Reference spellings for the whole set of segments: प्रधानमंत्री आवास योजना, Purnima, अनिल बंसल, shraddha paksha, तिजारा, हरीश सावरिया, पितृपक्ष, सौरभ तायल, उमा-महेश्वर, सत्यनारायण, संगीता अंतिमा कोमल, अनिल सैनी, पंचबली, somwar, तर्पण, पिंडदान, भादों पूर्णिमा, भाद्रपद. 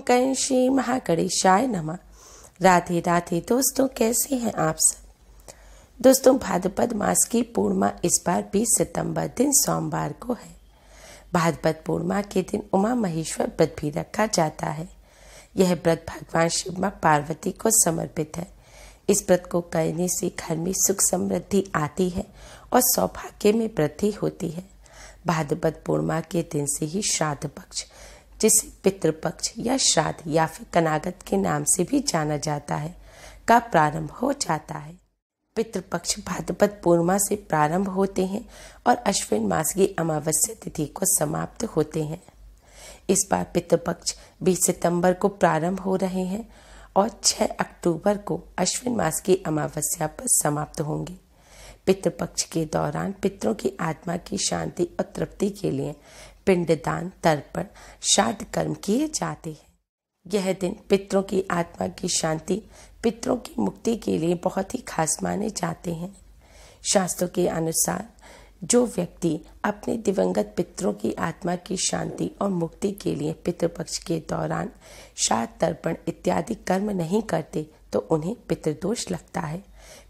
ओम कं श्री महागणेशाय नमः। राधे राधे दोस्तों, कैसे हैं आप सब। दोस्तों, भाद्रपद मास की पूर्णिमा इस बार 20 सितंबर दिन सोमवार को है। भाद्रपद पूर्णिमा के दिन उमा-महेश्वर व्रत भी रखा जाता है। यह व्रत भगवान शिव मां पार्वती को समर्पित है। इस व्रत को करने से घर में सुख समृद्धि आती है और सौभाग्य में वृद्धि होती है। भाद्रपद पूर्णिमा के दिन से ही श्राद्ध पक्ष, जिसे पितृपक्ष या श्राद्ध या फिर कनागत के नाम से भी जाना जाता है, का प्रारंभ हो जाता है। पितृपक्ष भाद्रपद पूर्णिमा से प्रारंभ होते हैं और अश्विन मास की अमावस्या तिथि को समाप्त होते हैं। इस बार पितृपक्ष 20 सितंबर को प्रारंभ हो रहे हैं और 6 अक्टूबर को अश्विन मास की अमावस्या पर समाप्त होंगे। पितृपक्ष के दौरान पितरों की आत्मा की शांति और तृप्ति के लिए पिंडदान, तर्पण, श्राद्ध कर्म किए जाते हैं। यह दिन पितरों की आत्मा की शांति, पितरों की मुक्ति के लिए बहुत ही खास माने जाते हैं। शास्त्रों के अनुसार जो व्यक्ति अपने दिवंगत पितरों की आत्मा की शांति और मुक्ति के लिए पितृपक्ष के दौरान श्राद्ध, तर्पण इत्यादि कर्म नहीं करते तो उन्हें पितृदोष लगता है।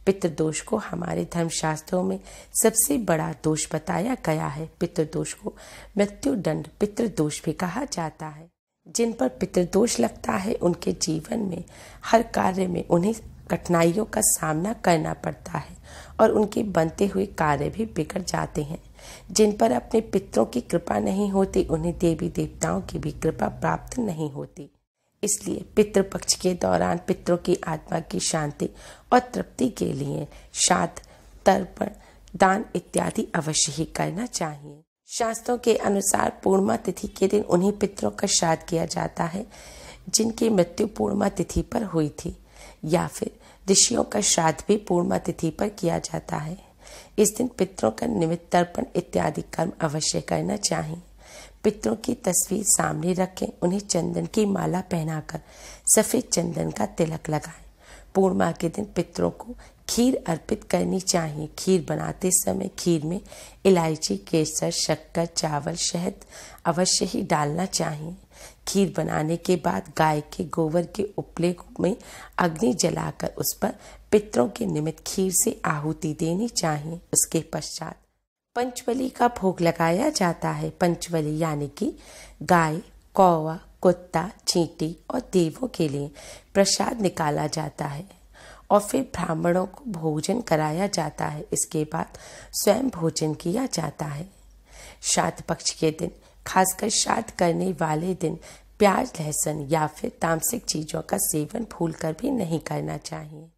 पितृदोष को हमारे धर्मशास्त्रों में सबसे बड़ा दोष बताया गया है। पितृदोष को मृत्युदंड पितृदोष भी कहा जाता है। जिन पर पितृदोष लगता है उनके जीवन में हर कार्य में उन्हें कठिनाइयों का सामना करना पड़ता है और उनके बनते हुए कार्य भी बिगड़ जाते हैं। जिन पर अपने पितरों की कृपा नहीं होती उन्हें देवी देवताओं की भी कृपा प्राप्त नहीं होती। इसलिए पितृपक्ष के दौरान पितरों की आत्मा की शांति और तृप्ति के लिए श्राद्ध, तर्पण, दान इत्यादि अवश्य ही करना चाहिए। शास्त्रों के अनुसार पूर्णिमा तिथि के दिन उन्हीं पितरों का श्राद्ध किया जाता है जिनकी मृत्यु पूर्णिमा तिथि पर हुई थी, या फिर ऋषियों का श्राद्ध भी पूर्णिमा तिथि पर किया जाता है। इस दिन पितरों का निमित्त, तर्पण इत्यादि कर्म अवश्य करना चाहिए। पितरों की तस्वीर सामने रखें, उन्हें चंदन की माला पहनाकर सफेद चंदन का तिलक लगाएं। पूर्णिमा के दिन पितरों को खीर अर्पित करनी चाहिए। खीर बनाते समय खीर में इलायची, केसर, शक्कर, चावल, शहद अवश्य ही डालना चाहिए। खीर बनाने के बाद गाय के गोबर के उपले में अग्नि जलाकर उस पर पितरों के निमित्त खीर से आहुति देनी चाहिए। उसके पश्चात पंचबली का भोग लगाया जाता है। पंचबली यानी कि गाय, कौवा, कुत्ता, चींटी और देवों के लिए प्रसाद निकाला जाता है और फिर ब्राह्मणों को भोजन कराया जाता है। इसके बाद स्वयं भोजन किया जाता है। श्राद्ध पक्ष के दिन, खासकर श्राद्ध करने वाले दिन, प्याज, लहसुन या फिर तामसिक चीजों का सेवन भूलकर भी नहीं करना चाहिए।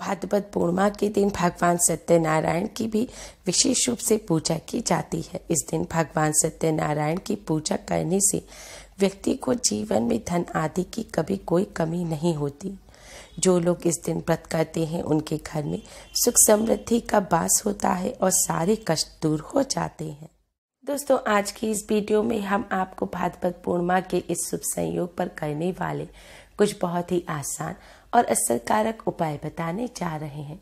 भाद्रपद पूर्णिमा के दिन भगवान सत्यनारायण की भी विशेष रूप से पूजा की जाती है। इस दिन भगवान सत्यनारायण की पूजा करने से व्यक्ति को जीवन में धन आदि की कभी कोई कमी नहीं होती। जो लोग इस दिन व्रत करते हैं उनके घर में सुख समृद्धि का वास होता है और सारे कष्ट दूर हो जाते हैं। दोस्तों, आज की इस वीडियो में हम आपको भाद्रपद पूर्णिमा के इस शुभ संयोग पर करने वाले कुछ बहुत ही आसान और असरकारक उपाय बताने जा रहे हैं।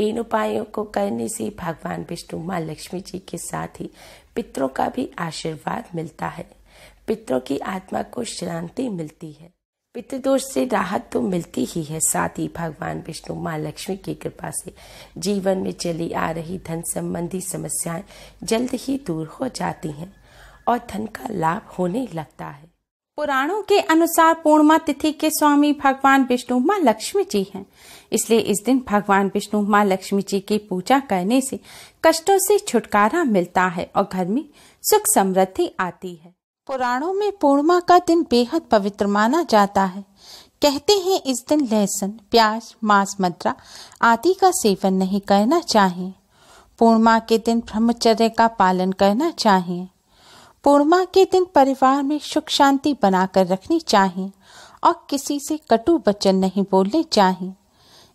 इन उपायों को करने से भगवान विष्णु, माँ लक्ष्मी जी के साथ ही पितरों का भी आशीर्वाद मिलता है। पितरों की आत्मा को शांति मिलती है। पितृदोष से राहत तो मिलती ही है, साथ ही भगवान विष्णु, माँ लक्ष्मी की कृपा से जीवन में चली आ रही धन संबंधी समस्याएं जल्द ही दूर हो जाती हैं और धन का लाभ होने लगता है। पुराणों के अनुसार पूर्णिमा तिथि के स्वामी भगवान विष्णु, माँ लक्ष्मी जी हैं। इसलिए इस दिन भगवान विष्णु, माँ लक्ष्मी जी की पूजा करने से कष्टों से छुटकारा मिलता है और घर में सुख समृद्धि आती है। पुराणों में पूर्णिमा का दिन बेहद पवित्र माना जाता है। कहते हैं इस दिन लहसुन, प्याज, मांस, मदिरा आदि का सेवन नहीं करना चाहिए। पूर्णिमा के दिन ब्रह्मचर्य का पालन करना चाहिए। पूर्णिमा के दिन परिवार में सुख शांति बनाकर रखनी चाहिए और किसी से कटु वचन नहीं बोलने चाहिए।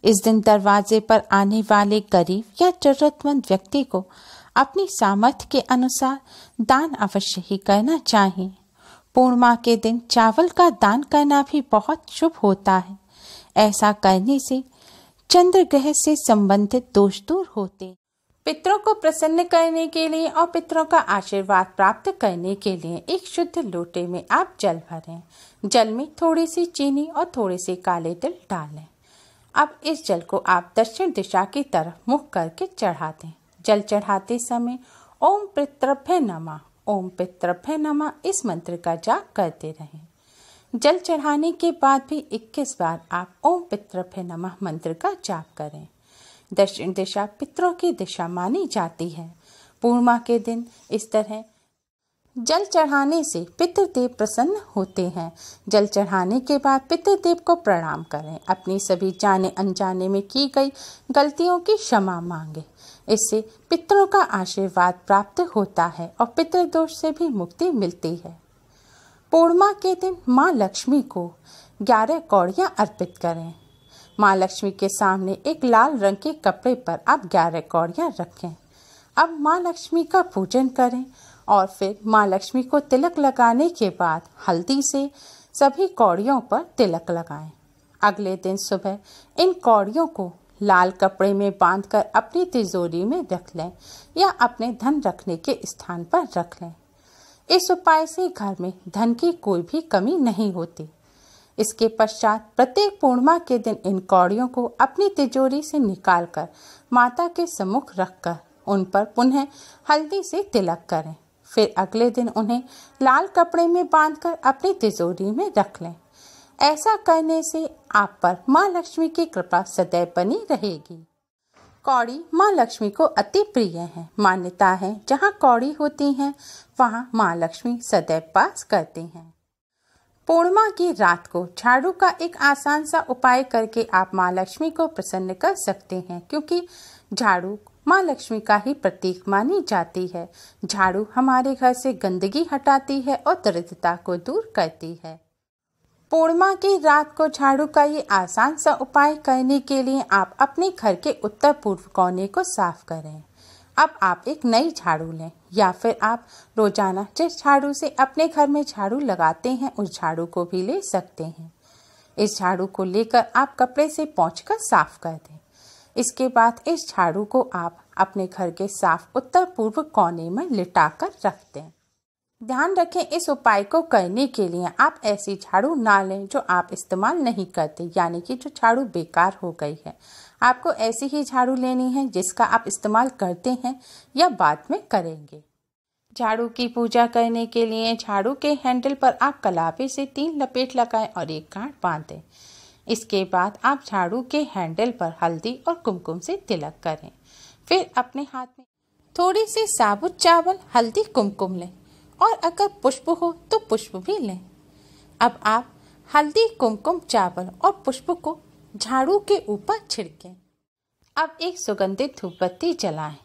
इस दिन दरवाजे पर आने वाले गरीब या जरूरतमंद व्यक्ति को अपनी सामर्थ्य के अनुसार दान अवश्य ही करना चाहिए। पूर्णिमा के दिन चावल का दान करना भी बहुत शुभ होता है। ऐसा करने से चंद्र ग्रह से संबंधित दोष दूर होते। पितरों को प्रसन्न करने के लिए और पितरों का आशीर्वाद प्राप्त करने के लिए एक शुद्ध लोटे में आप जल भरें। जल में थोड़ी सी चीनी और थोड़े से काले तिल डालें। अब इस जल को आप दक्षिण दिशा की तरफ मुख करके चढ़ा दें। जल चढ़ाते समय ओम पितृभ्य नमः, ओम पितृभ्य नमः इस मंत्र का जाप करते रहें। जल चढ़ाने के बाद भी 21 बार आप ओम पितृभ्य नमः मंत्र का जाप करें। दक्षिण दिशा पितरों की दिशा मानी जाती है। पूर्णिमा के दिन इस तरह जल चढ़ाने से पितृदेव प्रसन्न होते हैं। जल चढ़ाने के बाद पितृदेव को प्रणाम करें। अपनी सभी जाने अनजाने में की गई गलतियों की क्षमा मांगे। इससे पितरों का आशीर्वाद प्राप्त होता है और पितृदोष से भी मुक्ति मिलती है। पूर्णिमा के दिन माँ लक्ष्मी को 11 कौड़ियाँ अर्पित करें। माँ लक्ष्मी के सामने एक लाल रंग के कपड़े पर आप 11 कौड़ियाँ रखें। अब माँ लक्ष्मी का पूजन करें और फिर माँ लक्ष्मी को तिलक लगाने के बाद हल्दी से सभी कौड़ियों पर तिलक लगाएं। अगले दिन सुबह इन कौड़ियों को लाल कपड़े में बांधकर अपनी तिजोरी में रख लें या अपने धन रखने के स्थान पर रख लें। इस उपाय से घर में धन की कोई भी कमी नहीं होती। इसके पश्चात प्रत्येक पूर्णिमा के दिन इन कौड़ियों को अपनी तिजोरी से निकालकर माता के सम्मुख रखकर उन पर पुनः हल्दी से तिलक करें। फिर अगले दिन उन्हें लाल कपड़े में बांधकर अपनी तिजोरी में रख लें। ऐसा करने से आप पर माँ लक्ष्मी की कृपा सदैव बनी रहेगी। कौड़ी माँ लक्ष्मी को अति प्रिय है। मान्यता है जहाँ कौड़ी होती हैं वहाँ माँ लक्ष्मी सदैव पास करती हैं। पूर्णिमा की रात को झाड़ू का एक आसान सा उपाय करके आप माँ लक्ष्मी को प्रसन्न कर सकते हैं, क्योंकि झाड़ू माँ लक्ष्मी का ही प्रतीक मानी जाती है। झाड़ू हमारे घर से गंदगी हटाती है और दरिद्रता को दूर करती है। पूर्णिमा की रात को झाड़ू का ये आसान सा उपाय करने के लिए आप अपने घर के उत्तर पूर्व कोने को साफ करें। अब आप एक नई झाड़ू लें या फिर आप रोजाना जिस झाड़ू से अपने घर में झाड़ू लगाते हैं उस झाड़ू को भी ले सकते हैं। इस झाड़ू को लेकर आप कपड़े से पोंछकर साफ कर दें। इसके बाद इस झाड़ू को आप अपने घर के साफ उत्तर पूर्व कोने में लिटा कर रख दें। ध्यान रखें, इस उपाय को करने के लिए आप ऐसी झाड़ू ना लें जो आप इस्तेमाल नहीं करते, यानी कि जो झाड़ू बेकार हो गई है। आपको ऐसी ही झाड़ू लेनी है जिसका आप इस्तेमाल करते हैं या बाद में करेंगे। झाड़ू की पूजा करने के लिए झाड़ू के हैंडल पर आप कलावे से 3 लपेट लगाएं और एक गांठ बांध दें। इसके बाद आप झाड़ू के हैंडल पर हल्दी और कुमकुम से तिलक करें। फिर अपने हाथ में थोड़ी सी साबुत चावल, हल्दी, कुमकुम लें और अगर पुष्प हो तो पुष्प भी लें। अब आप हल्दी, कुमकुम, चावल और पुष्प को झाड़ू के ऊपर छिड़कें। अब एक सुगंधित धूपबत्ती जलाएं।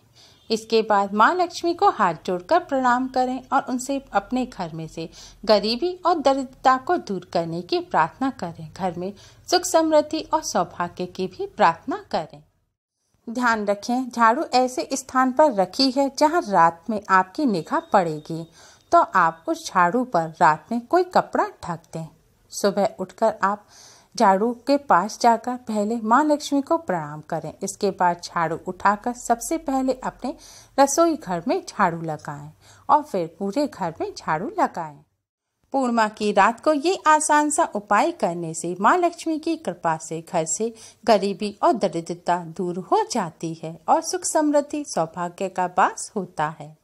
इसके बाद माँ लक्ष्मी को हाथ जोड़कर प्रणाम करें और उनसे अपने घर में से गरीबी और दरिद्रता को दूर करने की प्रार्थना करें। घर में सुख समृद्धि और सौभाग्य की भी प्रार्थना करें। ध्यान रखें, झाड़ू ऐसे स्थान पर रखी है जहाँ रात में आपकी निगाह पड़ेगी, तो आप उस झाड़ू पर रात में कोई कपड़ा ढक दें। सुबह उठकर आप झाड़ू के पास जाकर पहले माँ लक्ष्मी को प्रणाम करें। इसके बाद झाड़ू उठाकर सबसे पहले अपने रसोई घर में झाड़ू लगाएं और फिर पूरे घर में झाड़ू लगाएं। पूर्णिमा की रात को ये आसान सा उपाय करने से माँ लक्ष्मी की कृपा से घर से गरीबी और दरिद्रता दूर हो जाती है और सुख समृद्धि, सौभाग्य का वास होता है।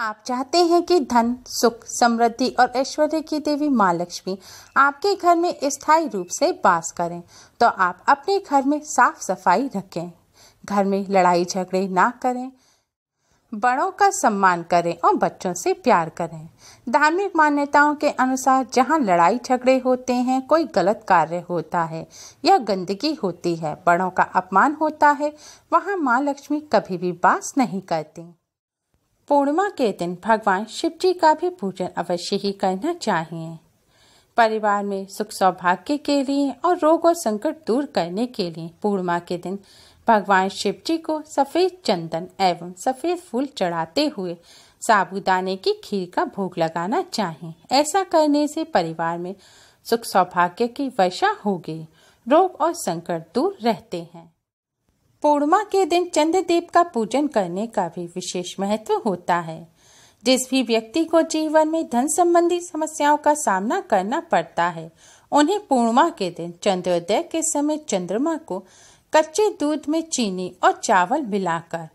आप चाहते हैं कि धन, सुख, समृद्धि और ऐश्वर्य की देवी माँ लक्ष्मी आपके घर में स्थायी रूप से वास करें, तो आप अपने घर में साफ सफाई रखें। घर में लड़ाई झगड़े ना करें। बड़ों का सम्मान करें और बच्चों से प्यार करें। धार्मिक मान्यताओं के अनुसार जहाँ लड़ाई झगड़े होते हैं, कोई गलत कार्य होता है या गंदगी होती है, बड़ों का अपमान होता है, वहाँ माँ लक्ष्मी कभी भी वास नहीं करती। पूर्णिमा के दिन भगवान शिव जी का भी पूजन अवश्य ही करना चाहिए। परिवार में सुख सौभाग्य के लिए और रोग और संकट दूर करने के लिए पूर्णिमा के दिन भगवान शिव जी को सफ़ेद चंदन एवं सफ़ेद फूल चढ़ाते हुए साबूदाने की खीर का भोग लगाना चाहिए। ऐसा करने से परिवार में सुख सौभाग्य की वर्षा होगी, रोग और संकट दूर रहते हैं। पूर्णिमा के दिन चंद्रदेव का पूजन करने का भी विशेष महत्व होता है। जिस भी व्यक्ति को जीवन में धन संबंधी समस्याओं का सामना करना पड़ता है, उन्हें पूर्णिमा के दिन चंद्रोदय के समय चंद्रमा को कच्चे दूध में चीनी और चावल मिलाकर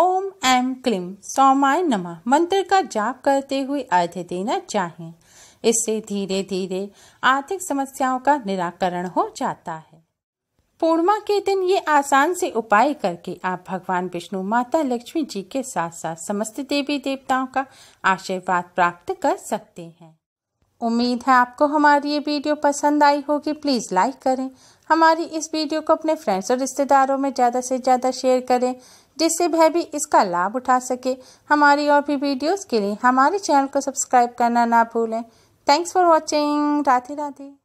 ओम ऐम क्लीम सौमाय नमः मंत्र का जाप करते हुए अर्घ्य देना चाहिए। इससे धीरे धीरे आर्थिक समस्याओं का निराकरण हो जाता है। पूर्णिमा के दिन ये आसान से उपाय करके आप भगवान विष्णु, माता लक्ष्मी जी के साथ साथ समस्त देवी देवताओं का आशीर्वाद प्राप्त कर सकते हैं। उम्मीद है आपको हमारी ये वीडियो पसंद आई होगी। प्लीज़ लाइक करें, हमारी इस वीडियो को अपने फ्रेंड्स और रिश्तेदारों में ज़्यादा से ज़्यादा शेयर करें, जिससे वह भी इसका लाभ उठा सके। हमारी और भी वीडियोज़ के लिए हमारे चैनल को सब्सक्राइब करना ना भूलें। Thanks for watching. Radhe Radhe.